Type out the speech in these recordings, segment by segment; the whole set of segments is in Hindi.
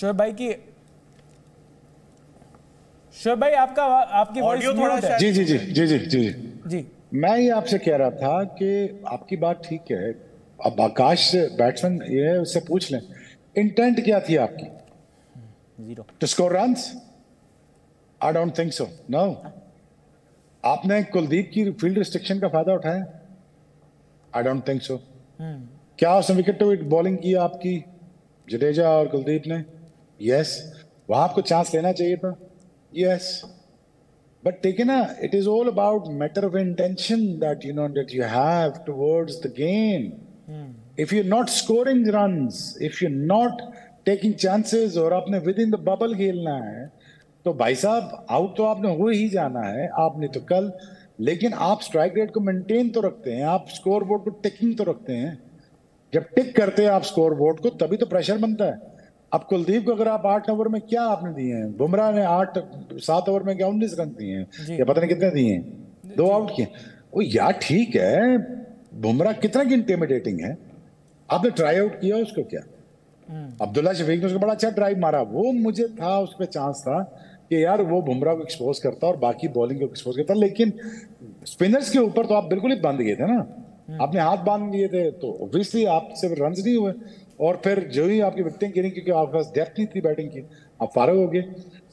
शोएब भाई की, शोएब भाई आपका आपकी ऑडियो थोड़ा है। जी जी जी जी जी जी जी मैं ये आपसे कह रहा था कि आपकी बात ठीक है। अब आकाश बैट्समैन ये है, उससे पूछ लें इंटेंट क्या थी आपकी। Zero to score run, I don't think so. No, आपने कुलदीप की फील्ड रिस्ट्रिक्शन का फायदा उठाया, आई डोंट थिंक सो। क्या उसने विकेट टू विकेट बॉलिंग की आपकी, जडेजा और कुलदीप ने? यस, वहां आपको चांस लेना चाहिए था। यस, बट ठीक है ना, it is all about matter of intention that you know that you have towards the game. If you not scoring runs, if you not taking chances और आपने विद इन द बबल खेलना है तो भाई साहब आउट तो आपने हो ही जाना है, आपने तो कल। लेकिन आप स्ट्राइक रेट को मेंटेन तो रखते हैं, आप स्कोर बोर्ड को टिकिंग तो रखते हैं। जब टिक करते हैं आप स्कोर बोर्ड को तभी तो प्रेशर बनता है। अब कुलदीप को अगर आप 8 ओवर में क्या आपने दिए हैं, बुमराह ने 7 ओवर में क्या 19 रन दिए हैं या पता नहीं कितने दिए हैं, 2 आउट किए। ओ यार ठीक है, बुमराह कितना की इंटिमिडेटिंग है, आपने ट्राई आउट किया उसको। क्या अब्दुल्ला शफीक ने उसको बड़ा अच्छा ड्राइव मारा, वो मुझे था उस पर चांस था कि यार वो बुमराह को एक्सपोज करता और बाकी बॉलिंग को एक्सपोज करता। लेकिन स्पिनर्स के ऊपर तो आप बिल्कुल ही बांध गए थे ना, आपने हाथ बांध लिए थे तो ऑब्वियसली आपसे रन नहीं हुए। और फिर जो ही आपकी विकटें गिरी क्योंकि आपके पास डेप्थ नहीं थी बैटिंग की, आप फारग हो गए।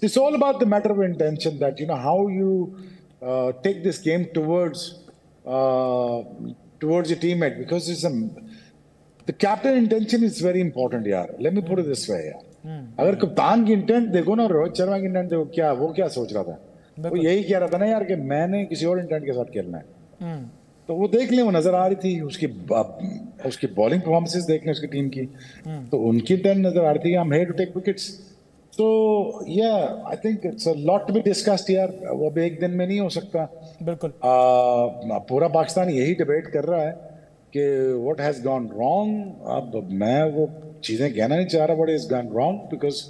It's all about the matter of intention that you know how you take this game towards your teammate, because it's the captain intention is very important यार। Let me put it this way यार, अगर कप्तान की इंटेंट देखो ना, रोहित शर्मा की इंटेंट देखो, क्या वो क्या सोच रहा था? वो यही कह रहा था ना यार कि मैंने किसी और इंटेंट के साथ खेलना है। तो वो देख ले, वो नजर आ रही थी उसकी बॉलिंग परफॉर्मेंसेस देख लें उसकी टीम की, तो उनकी इंटेंट नजर आ रही थी हम हेयर टू टेक विकेट्स। तो या I think it's a lot to be discussed यार, वो अब एक दिन में नहीं हो सकता। बिल्कुल पूरा पाकिस्तान यही डिबेट कर रहा है कि व्हाट हैज गॉन रॉन्ग। अब मैं वो चीजें कहना नहीं चाह रहा, but is gone wrong because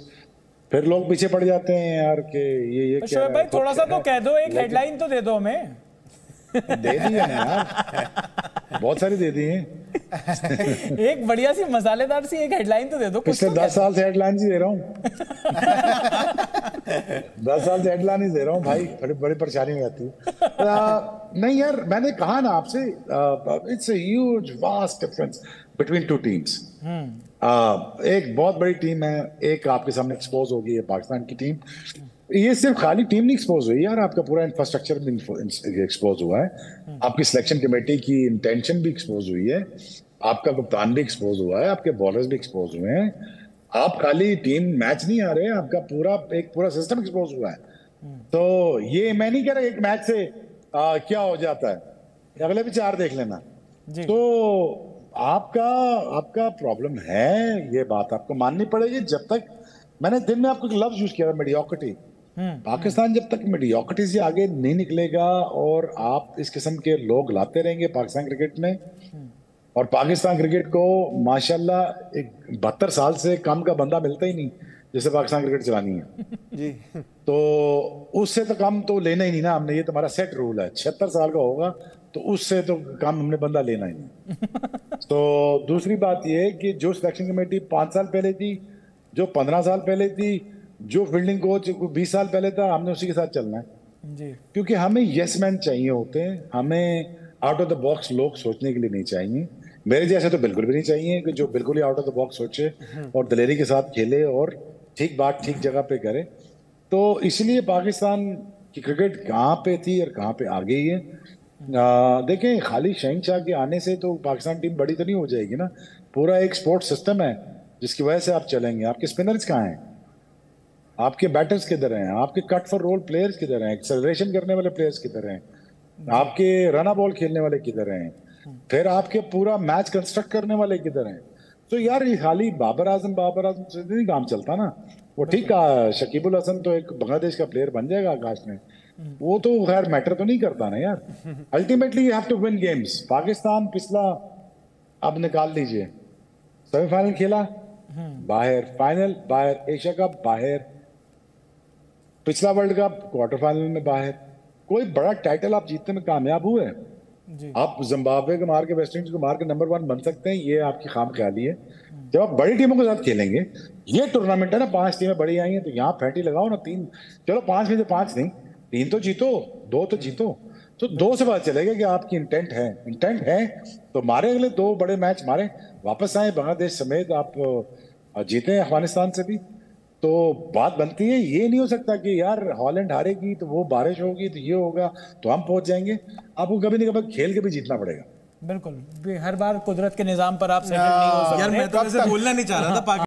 फिर लोग पीछे पड़ जाते हैं यार कि ये क्या भाई। थोड़ा सा तो कह दो, एक हेडलाइन तो दे दो हमें। दे दी है यार, बहुत सारी दे दी है। एक बढ़िया सी मसालेदार सी एक हेडलाइन तो दे दो। पिछले 10 साल से हेडलाइन ही दे रहा हूँ। 10 साल से हेडलाइन ही दे रहा हूँ भाई, बड़ी परेशानी में आती है। नहीं यार, मैंने कहा ना आपसे, it's a huge vast difference between two teams. एक बहुत बड़ी टीम है, एक आपके सामने एक्सपोज हो गई है पाकिस्तान की टीम। ये सिर्फ खाली टीम नहीं एक्सपोज हुई यार, आपका पूरा इंफ्रास्ट्रक्चर भी एक्सपोज हुआ है, आपकी सिलेक्शन कमेटी की इंटेंशन भी एक्सपोज हुई है, आपका कप्तान भी एक्सपोज हुआ है, आपके बॉलर्स भी एक्सपोज हुए हैं। आप खाली टीम मैच नहीं आ रहे, आपका पूरा सिस्टम एक्सपोज हुआ है। तो ये मैं नहीं कह रहा एक मैच से क्या हो जाता है, अगले भी 4 देख लेना। तो आपका प्रॉब्लम है, ये बात आपको माननी पड़ेगी। जब तक मैंने दिन में आपको लफ्ज यूज किया था मीडियोक्रिटी, पाकिस्तान जब तक मीडियोक्रिटी से आगे नहीं निकलेगा और आप इस किस्म के लोग लाते रहेंगे पाकिस्तान क्रिकेट में, और पाकिस्तान क्रिकेट को माशाल्लाह 72 साल से कम का बंदा मिलता ही नहीं जिसे पाकिस्तान क्रिकेट चलानी है जी। तो उससे तो कम तो लेना ही नहीं ना हमने, ये तुम्हारा सेट रूल है। 76 साल का होगा तो उससे तो काम हमने बंदा लेना ही नहीं। तो दूसरी बात ये है कि जो सिलेक्शन कमेटी 5 साल पहले थी, जो 15 साल पहले थी, जो फील्डिंग कोच 20 साल पहले था, हमने उसी के साथ चलना है जी। क्योंकि हमें येस मैन चाहिए होते हैं, हमें आउट ऑफ द बॉक्स लोग सोचने के लिए नहीं चाहिए। मेरे जैसे तो बिल्कुल भी नहीं चाहिए कि जो बिल्कुल ही आउट ऑफ द बॉक्स सोचे और दिलेरी के साथ खेले और ठीक बात ठीक जगह पे करे। तो इसलिए पाकिस्तान की क्रिकेट कहाँ पे थी और कहाँ पे आ गई है। देखें, खाली शहनशाह के आने से तो पाकिस्तान टीम बड़ी तो नहीं हो जाएगी ना, पूरा एक स्पोर्ट्स सिस्टम है जिसकी वजह से आप चलेंगे। आपके स्पिनर्स कहाँ हैं, आपके बैटर्स किधर हैं, आपके कट फॉर रोल प्लेयर्स किधर हैं, एक्सेलरेशन करने वाले प्लेयर्स किधर हैं, आपके रन बॉल खेलने वाले किधर हैं, फिर आपके पूरा मैच कंस्ट्रक्ट करने वाले किधर हैं। तो यार ये खाली बाबर आजम से नहीं काम चलता ना। वो ठीक है, शकीबुल हसन तो एक बांग्लादेश का प्लेयर बन जाएगा आकाश में, वो तो खैर मैटर तो नहीं करता ना यार। Ultimately you have to win games. Pakistan पिछला अब निकाल लीजिए, सेमीफाइनल खेला बाहर, फाइनल बाहर, एशिया कप बाहर, पिछला वर्ल्ड कप क्वार्टर फाइनल में बाहर। कोई बड़ा टाइटल आप जीतने में कामयाब हुए? आप जिम्बाब्वे को मार के, वेस्ट इंडीज को मार के नंबर 1 बन सकते हैं, ये आपकी खाम ख्याली है। जब आप बड़ी टीमों के साथ खेलेंगे, ये टूर्नामेंट है ना, 5 टीमें बड़ी आई हैं तो यहाँ फैटी लगाओ ना, 3 चलो 5 में से 5 नहीं, 3 तो जीतो, 2 तो जीतो, तो 2 से पता चलेगा कि आपकी इंटेंट है। इंटेंट है तो मारे, अगले 2 बड़े मैच मारे, वापस आए बांग्लादेश समेत, आप जीते अफगानिस्तान से भी, तो बात बनती है। ये नहीं हो सकता कि यार हॉलैंड हारेगी तो वो बारिश होगी तो ये होगा तो हम पहुंच जाएंगे। आपको कभी नहीं, कभी खेल के भी जीतना पड़ेगा। बिल्कुल, हर बार कुदरत के निजाम पर आप सेटल नहीं हो सकते। यार मैं तो बोलना नहीं चाह रहा था।